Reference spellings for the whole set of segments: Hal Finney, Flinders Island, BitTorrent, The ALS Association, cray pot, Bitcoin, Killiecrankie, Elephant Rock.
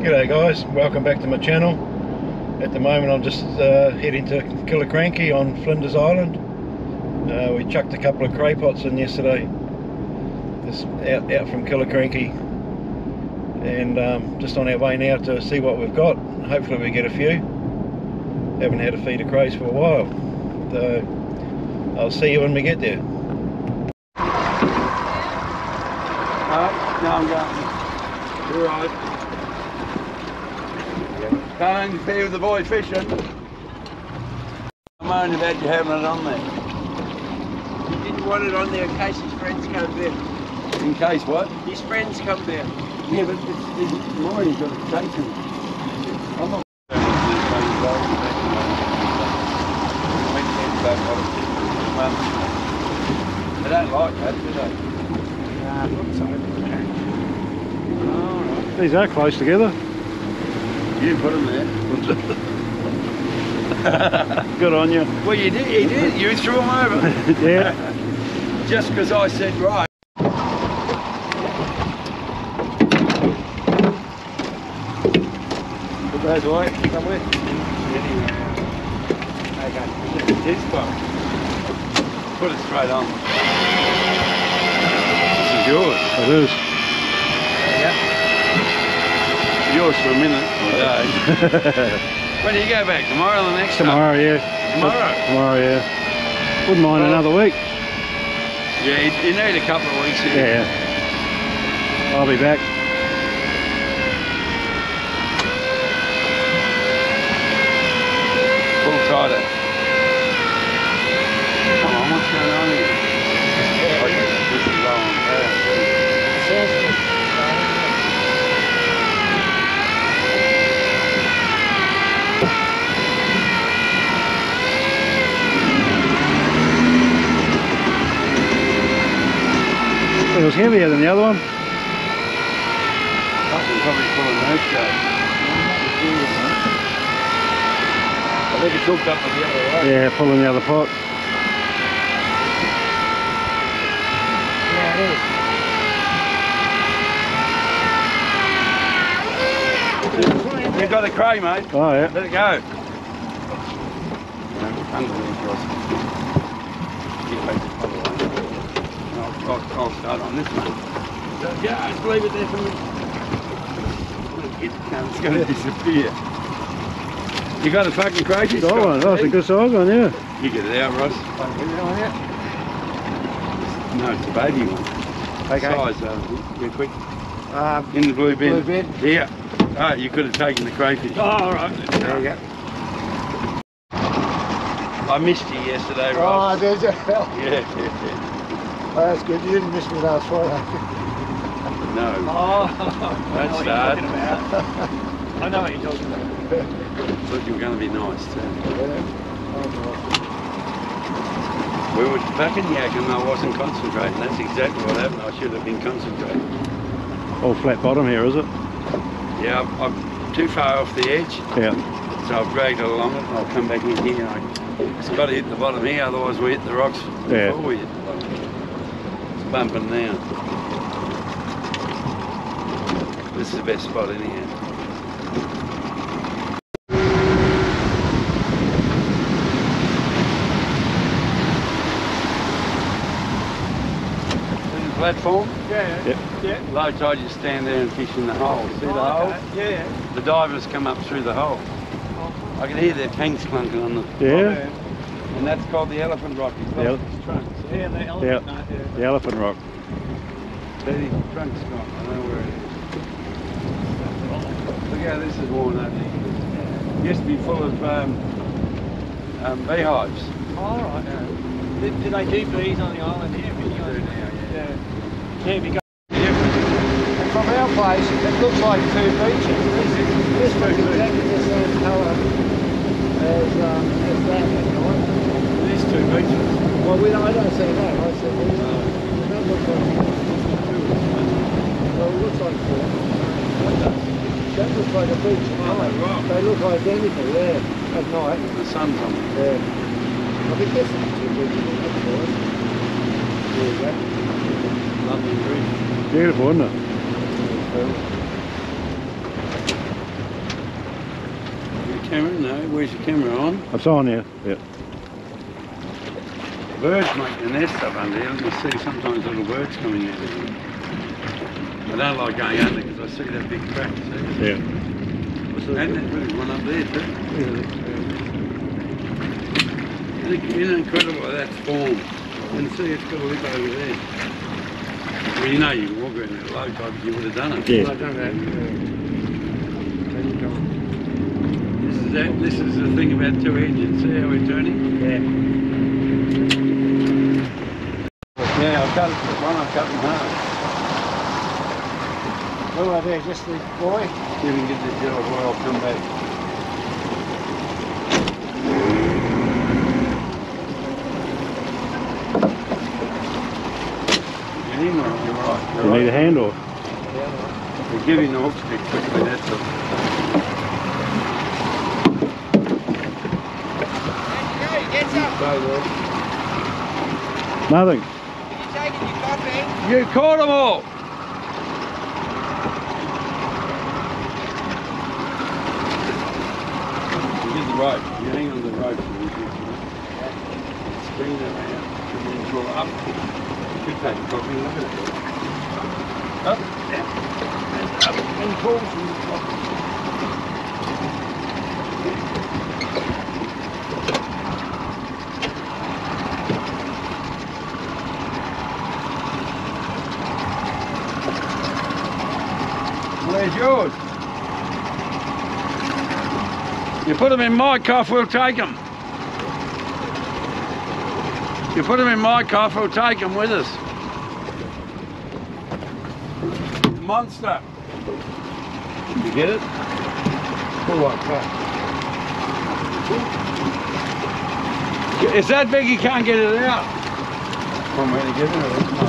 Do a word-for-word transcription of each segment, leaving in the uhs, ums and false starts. G'day guys, welcome back to my channel. At the moment I'm just uh, heading to Killiecrankie on Flinders Island. Uh, we chucked a couple of cray pots in yesterday, just out, out from Killiecrankie, and um, just on our way now to see what we've got. Hopefully we get a few. Haven't had a feed of crays for a while, so I'll see you when we get there. Alright, now I'm going. You're right. Come and see with the boys fishing. I'm moaning about you having it on there. You didn't want it on there in case his friends come there. In case what? His friends come there. Yeah, but it's, it's mine, he's got to take him. I'm not... They don't like that, do they? Nah, not so. Alright. These are close together. You put him there. Good on you. Well, you did. You did. You threw him over. Yeah. Just because I said right. Put those away somewhere. Okay. It's his spot. Put it straight on. This is yours. It is. Yeah. Yours for a minute or a day. When do you go back? Tomorrow or the next tomorrow, time? Yeah. Tomorrow? Tomorrow, yeah. Wouldn't mind well, another week. Yeah, you need a couple of weeks here. Yeah. I'll be back. Pull tighter. Come on, what's going on here? Yeah. I guess this is long. Yeah. It was heavier than the other one. That was probably full of nose guards. I think it's hooked up with the other one. Yeah, pulling the other pot. Yeah, it is. You've got a cray, mate. Oh, yeah. Let it go. Underneath yours. I'll, I'll start on this one. So, yeah, just leave it there for me. It's going to disappear. You got a fucking crazy size one. That's a good size one, yeah. You get it out, Ross. No, it's a baby one. Okay. Size, uh, real quick. Um, In the blue bin. Blue bin. Yeah. Oh, you could have taken the crayfish. Oh, all right. There you go. I missed you yesterday, Ross. Oh, there's a hell. Yeah, yeah, yeah. Oh, that's good. You didn't miss me last Friday. No. Oh, that's sad. I know what you're talking about. I thought you were going to be nice too. Yeah. Oh, no. We were back in the ag and I wasn't concentrating. That's exactly what happened. I should have been concentrating. All flat bottom here, is it? Yeah, I'm, I'm too far off the edge. Yeah. So I've dragged it along it and I'll come back in here. It's got to hit the bottom here, otherwise we hit the rocks before yeah. we hit the bottom. Bumping now. This is the best spot in here. Platform? Yeah. Yeah. yeah. Low tide, you stand there and fish in the hole. See the oh, hole? Okay. Yeah. The divers come up through the hole. I can hear their tanks clunking on the yeah. Bottom. And that's called the Elephant Rock. He's got the his trunks. Yeah, the Elephant Rock. The, no, yeah. the Elephant Rock. There's his trunks gone. I don't know where it is. Look how this is worn out. It used to be full of um, um, beehives. Oh, all right. Yeah. Did, did they do bees on the island here? They do now, yeah. Yeah, yeah we go. Yeah. From our place, it looks like two beaches. This one is exactly the same colour as, um, as that. Two beaches. Well, we don't, I don't say that. I say these. No. That looks like two. Well, it looks like four. What does? That looks like a beach at night. Oh, right. They look identical there at night. The sun's on them. Yeah. I think that's two beaches. There you go. Lovely breeze. Beautiful, isn't it? Beautiful. camera? No. Where's your camera on? It's on here. Yeah. Birds make the nest up under here. You see sometimes little birds coming in. I don't like going under because I see that big crack. See? Yeah. And there's one up there too. Yeah. It's incredible how that's formed. And see, it's got a lip over there. Well, you know you can walk around that low tide, but you would have done it. Yeah. I don't know. This is that. This is the thing about two engines. See how we're turning? Yeah. Yeah, I've got one, I've got them hard. Who are they? Just the boy? See if we can get this yellow boy, I'll come back. You need one, you're right. You're you right. Need a hand or? Yeah. We'll give him the hook stick quickly, that's all. There you go, he gets up. Nothing. You caught them all! You get the rope, you hang on the rope and you get it. Spring them out and then draw up. You could take a copy and look at it. Up, and up, and pull from the top. Where's yours? You put them in my cuff, we'll take them. You put them in my cuff, we'll take them with us. Monster. Did you get it? Pull like that. It's that big you can't get it out. One way to get it, isn't it?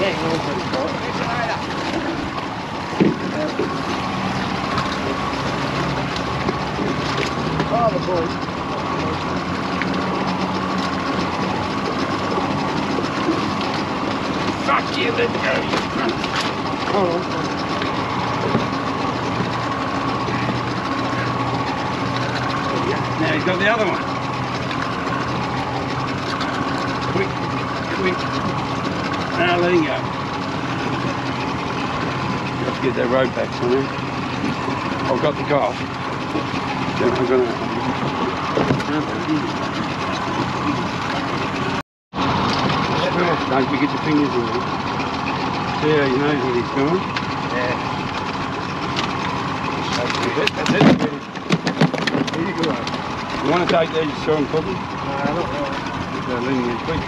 Yeah, you want to go. Oh, the boys. Fuck you, little girl. Oh. Now he's got the other one. Quick, quick. Now let him go. Let's get that rope back, son. I've got the golf. Then I'm going to... Don't forget your fingers in there. See how he knows what he's doing? Yeah. That's it. That's it. Here you go. You want to take these to show them properly? No, not really. They're leaning in. Okay.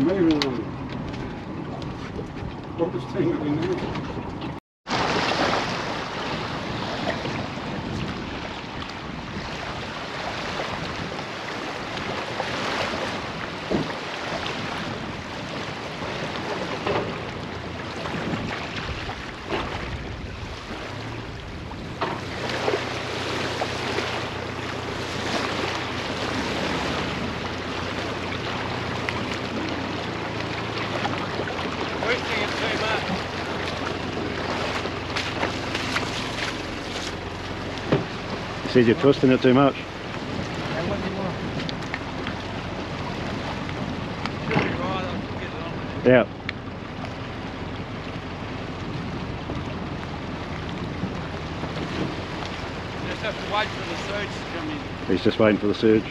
Maybe um, what was thing that we knew. He says you're twisting it too much. Yeah. Just have to wait for the surge to come in. He's just waiting for the surge.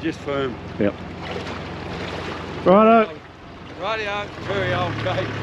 Just firm. Yep. Righto. Righto. Very old, Kate.